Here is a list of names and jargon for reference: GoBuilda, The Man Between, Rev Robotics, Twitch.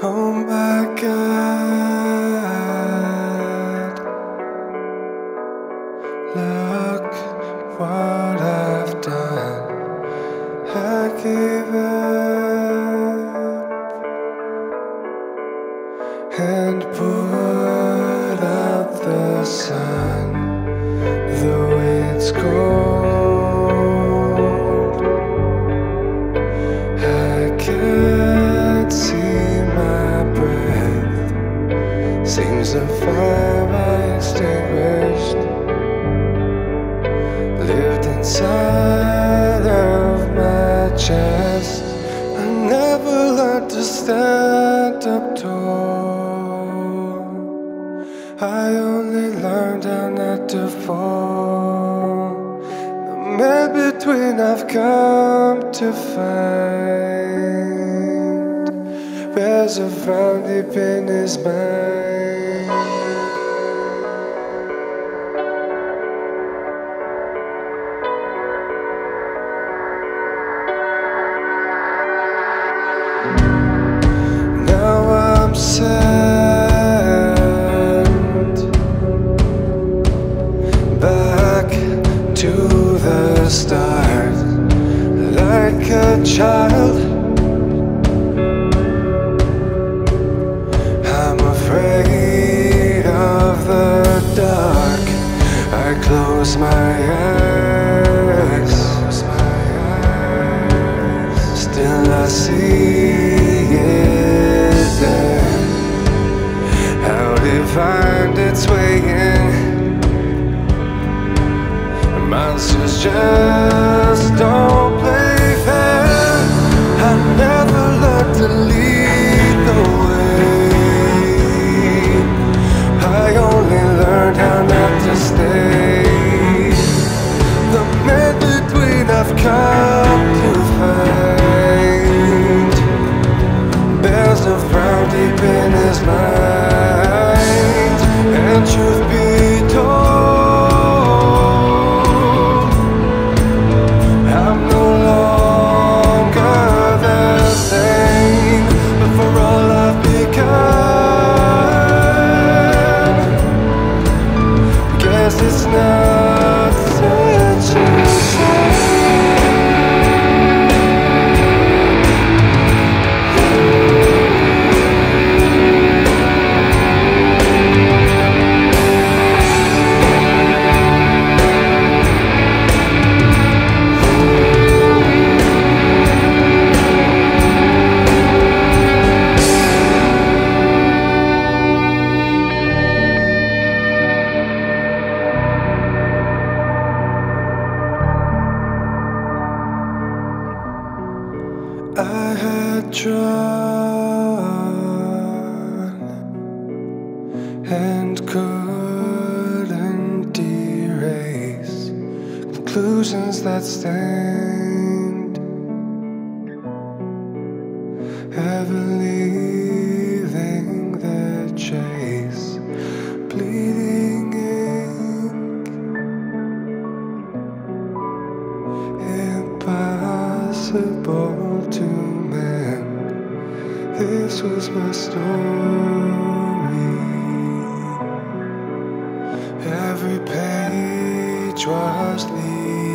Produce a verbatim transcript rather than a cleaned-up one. Oh my God, look what I've done. I gave up and put out the sun, though it's cold. I can't see my breath, seems the fire extinguished. Lived inside of my chest, I never learned to stand up tall. I only learned how not to fall. The man between I've come to find bears a frown deep in his mind. Now I'm sad, start like a child. I'm afraid of the dark. I close my eyes, close my eyes. Still I see it there, how it found its way in. Monsters just don't play fair. I never learned to lead the way. I only learned how not to stay. The man between I've come to find bears a frown deep in his mind. And truth be told, it's not such a I had drawn and couldn't erase conclusions that stained ever leaving the chase, bleeding ink, impossible to mend. This was my story. Every page was leaving.